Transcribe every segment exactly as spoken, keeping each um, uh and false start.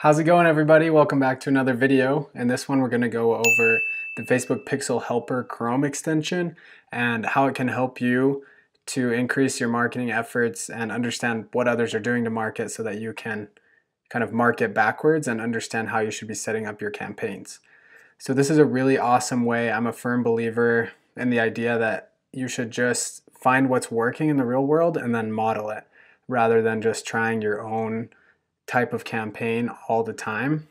How's it going, everybody? Welcome back to another video. In this one, we're going to go over the Facebook Pixel Helper Chrome extension and how it can help you to increase your marketing efforts and understand what others are doing to market so that you can kind of market backwards and understand how you should be setting up your campaigns. So this is a really awesome way. I'm a firm believer in the idea that you should just find what's working in the real world and then model it rather than just trying your own type of campaign all the time,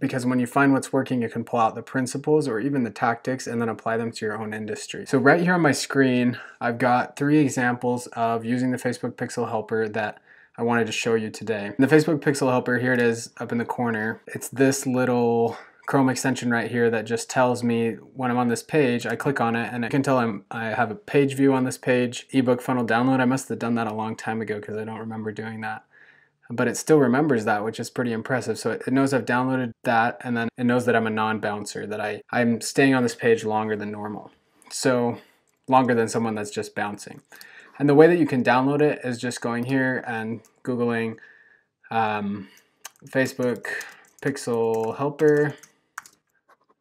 because when you find what's working, you can pull out the principles or even the tactics and then apply them to your own industry. So right here on my screen, I've got three examples of using the Facebook Pixel Helper that I wanted to show you today. And the Facebook Pixel Helper, here it is up in the corner. It's this little Chrome extension right here that just tells me when I'm on this page, I click on it and I can tell I'm, I have a page view on this page, ebook funnel download. I must have done that a long time ago because I don't remember doing that. But it still remembers that, which is pretty impressive. So it knows I've downloaded that, and then it knows that I'm a non-bouncer, that I, I'm staying on this page longer than normal. So longer than someone that's just bouncing. And the way that you can download it is just going here and Googling um, Facebook Pixel Helper,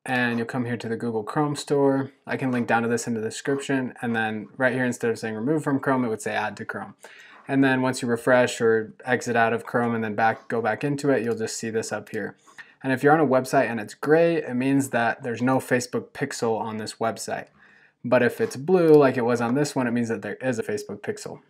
and you'll come here to the Google Chrome store. I can link down to this in the description, and then right here, instead of saying remove from Chrome, it would say add to Chrome. And then once you refresh or exit out of Chrome and then back, go back into it, you'll just see this up here. And if you're on a website and it's gray, it means that there's no Facebook Pixel on this website. But if it's blue, like it was on this one, it means that there is a Facebook Pixel.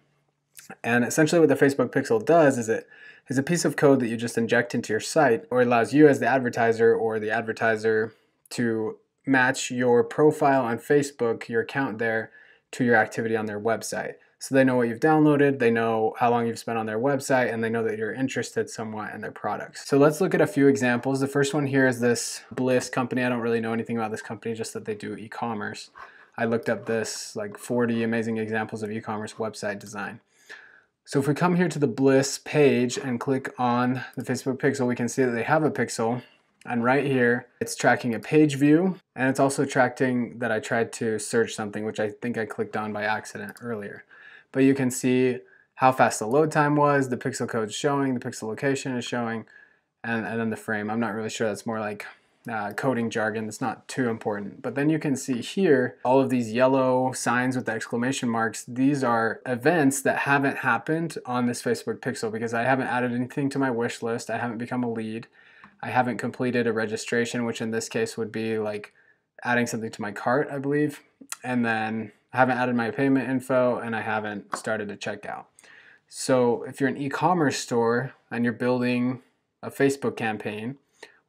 And essentially what the Facebook Pixel does is it is a piece of code that you just inject into your site, or it allows you as the advertiser or the advertiser to match your profile on Facebook, your account there, to your activity on their website. So they know what you've downloaded, they know how long you've spent on their website, and they know that you're interested somewhat in their products. So let's look at a few examples. The first one here is this Bliss company. I don't really know anything about this company, just that they do e-commerce. I looked up this like forty amazing examples of e-commerce website design. So if we come here to the Bliss page and click on the Facebook Pixel, we can see that they have a Pixel. And right here, it's tracking a page view, and it's also tracking that I tried to search something, which I think I clicked on by accident earlier. But you can see how fast the load time was, the pixel code's showing, the pixel location is showing, and, and then the frame. I'm not really sure, that's more like uh, coding jargon, that's not too important. But then you can see here, all of these yellow signs with the exclamation marks, these are events that haven't happened on this Facebook Pixel because I haven't added anything to my wish list, I haven't become a lead, I haven't completed a registration, which in this case would be like adding something to my cart, I believe, and then I haven't added my payment info, and I haven't started a checkout. So if you're an e-commerce store and you're building a Facebook campaign,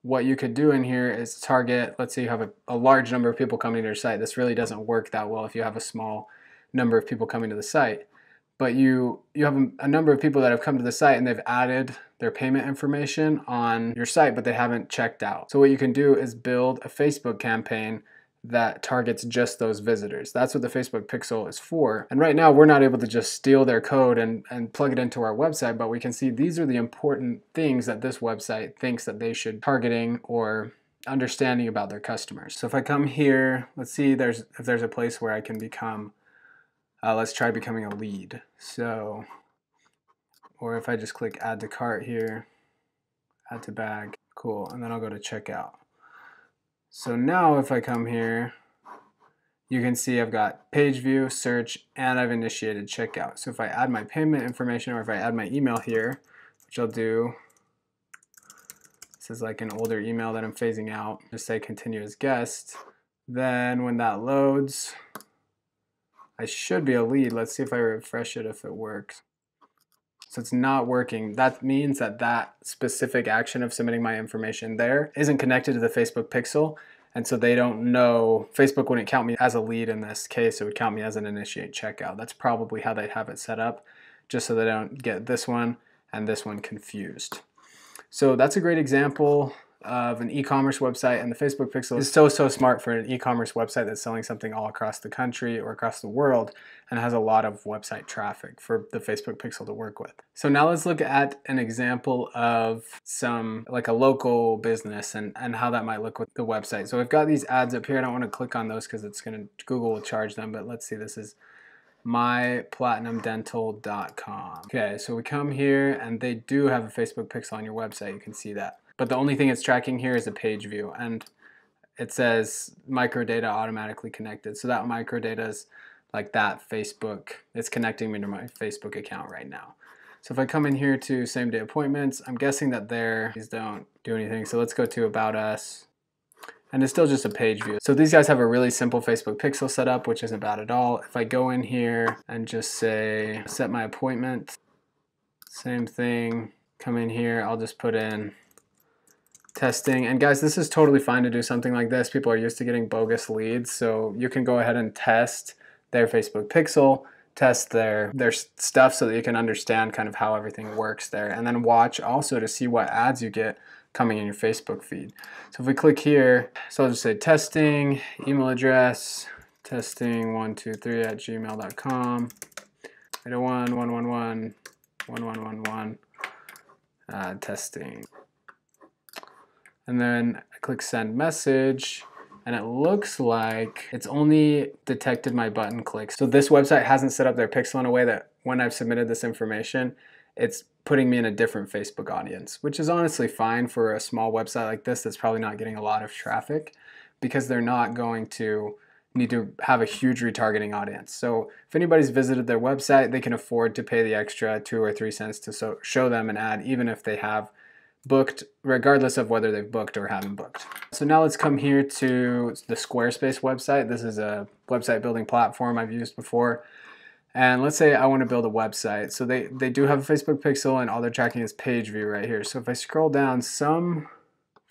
what you could do in here is target, let's say you have a, a large number of people coming to your site. This really doesn't work that well if you have a small number of people coming to the site. But you, you have a, a number of people that have come to the site and they've added their payment information on your site, but they haven't checked out. So what you can do is build a Facebook campaign that targets just those visitors. That's what the Facebook Pixel is for. And right now we're not able to just steal their code and, and plug it into our website, but we can see these are the important things that this website thinks that they should be targeting or understanding about their customers. So if I come here, let's see there's if there's a place where I can become, uh, let's try becoming a lead. So, or if I just click add to cart here, add to bag, cool, and then I'll go to checkout. So now if I come here, you can see I've got page view, search, and I've initiated checkout. So if I add my payment information or if I add my email here, which I'll do, this is like an older email that I'm phasing out, just say continue as guest. Then when that loads, I should be a lead. Let's see if I refresh it, if it works. So it's not working. That means that that specific action of submitting my information there isn't connected to the Facebook Pixel, and so they don't know. Facebook wouldn't count me as a lead in this case. It would count me as an initiate checkout. That's probably how they have it set up, just so they don't get this one and this one confused. So that's a great example of an e-commerce website, and the Facebook Pixel is so, so smart for an e-commerce website that's selling something all across the country or across the world and has a lot of website traffic for the Facebook Pixel to work with. So now let's look at an example of some, like a local business and, and how that might look with the website. So we've got these ads up here. I don't want to click on those because it's going to, Google will charge them, but let's see, this is my platinum dental dot com. Okay, so we come here and they do have a Facebook pixel on your website, you can see that. But the only thing it's tracking here is a page view, and it says microdata automatically connected. So that microdata is like that Facebook, it's connecting me to my Facebook account right now. So if I come in here to same day appointments, I'm guessing that there, these don't do anything. So let's go to about us. And it's still just a page view. So these guys have a really simple Facebook pixel setup, which isn't bad at all. If I go in here and just say, set my appointment, same thing, come in here, I'll just put in testing. And guys, this is totally fine to do something like this. People are used to getting bogus leads. So you can go ahead and test their Facebook pixel, test their, their stuff so that you can understand kind of how everything works there. And then watch also to see what ads you get coming in your Facebook feed. So if we click here, so I'll just say testing, email address, testing one two three at gmail dot com, eight oh one, one one one, one one one one, uh, testing. And then I click send message, and it looks like it's only detected my button click. So this website hasn't set up their pixel in a way that when I've submitted this information, it's putting me in a different Facebook audience, which is honestly fine for a small website like this that's probably not getting a lot of traffic, because they're not going to need to have a huge retargeting audience. So if anybody's visited their website, they can afford to pay the extra two or three cents to so show them an ad, even if they have booked, regardless of whether they've booked or haven't booked. So now let's come here to the Squarespace website. This is a website building platform I've used before. And let's say I want to build a website. So they, they do have a Facebook pixel, and all they're tracking is page view right here. So if I scroll down, some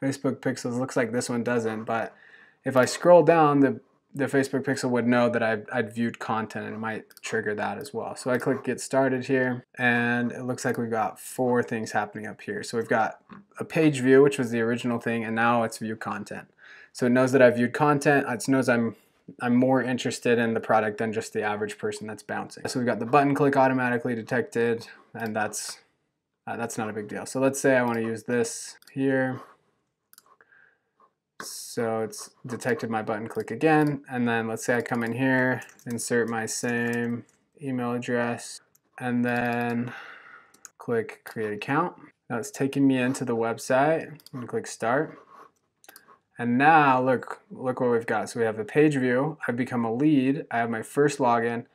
Facebook pixels, looks like this one doesn't, but if I scroll down, the, the Facebook pixel would know that I'd, I'd viewed content, and it might trigger that as well. So I click get started here, and it looks like we've got four things happening up here. So we've got a page view, which was the original thing, and now it's view content. So it knows that I viewed content, it knows I'm I'm more interested in the product than just the average person that's bouncing. So we've got the button click automatically detected, and that's uh, that's not a big deal. So let's say I want to use this here. So it's detected my button click again, and then let's say I come in here, insert my same email address, and then click create account. Now it's taking me into the website. I'm gonna click start. And now look, look what we've got. So we have a page view, I've become a lead, I have my first login,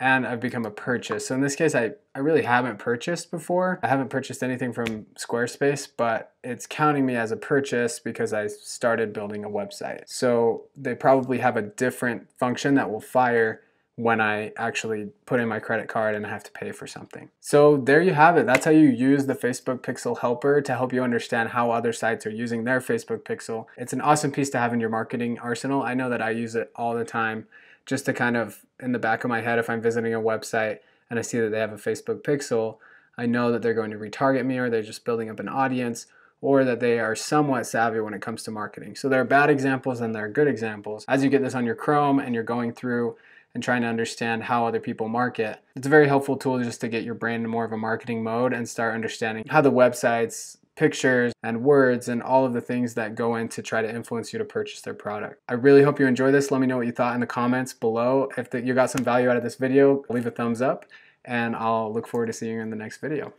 and I've become a purchase. So in this case, I, I really haven't purchased before. I haven't purchased anything from Squarespace, but it's counting me as a purchase because I started building a website. So they probably have a different function that will fire when I actually put in my credit card and I have to pay for something. So there you have it. That's how you use the Facebook Pixel Helper to help you understand how other sites are using their Facebook Pixel. It's an awesome piece to have in your marketing arsenal. I know that I use it all the time, just to kind of, in the back of my head, if I'm visiting a website and I see that they have a Facebook Pixel, I know that they're going to retarget me, or they're just building up an audience, or that they are somewhat savvy when it comes to marketing. So there are bad examples and there are good examples. As you get this on your Chrome and you're going through and trying to understand how other people market, it's a very helpful tool just to get your brain in more of a marketing mode and start understanding how the websites, pictures, and words, and all of the things that go in to try to influence you to purchase their product. I really hope you enjoy this. Let me know what you thought in the comments below. If you got some value out of this video, leave a thumbs up, and I'll look forward to seeing you in the next video.